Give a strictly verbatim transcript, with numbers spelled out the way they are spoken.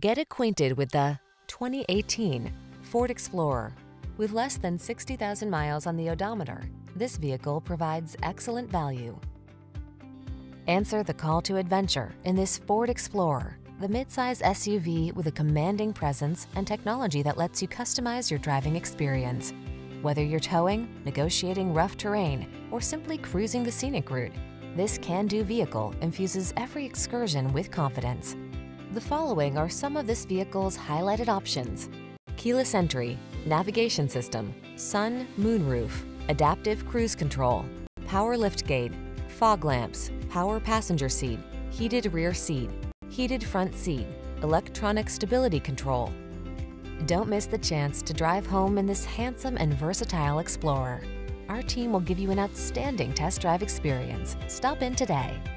Get acquainted with the twenty eighteen Ford Explorer. With less than sixty thousand miles on the odometer, this vehicle provides excellent value. Answer the call to adventure in this Ford Explorer, the midsize S U V with a commanding presence and technology that lets you customize your driving experience. Whether you're towing, negotiating rough terrain, or simply cruising the scenic route, this can-do vehicle infuses every excursion with confidence. The following are some of this vehicle's highlighted options: keyless entry, navigation system, sun, moon roof, adaptive cruise control, power liftgate, fog lamps, power passenger seat, heated rear seat, heated front seat, electronic stability control. Don't miss the chance to drive home in this handsome and versatile Explorer. Our team will give you an outstanding test drive experience. Stop in today.